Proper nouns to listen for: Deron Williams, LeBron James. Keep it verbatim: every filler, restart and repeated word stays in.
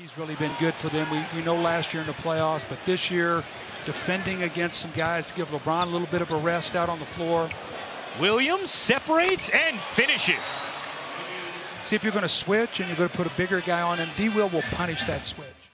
He's really been good for them. We, we know last year in the playoffs, but this year defending against some guys to give LeBron a little bit of a rest out on the floor. Williams separates and finishes. See if you're going to switch and you're going to put a bigger guy on him. D. Will will punish that switch.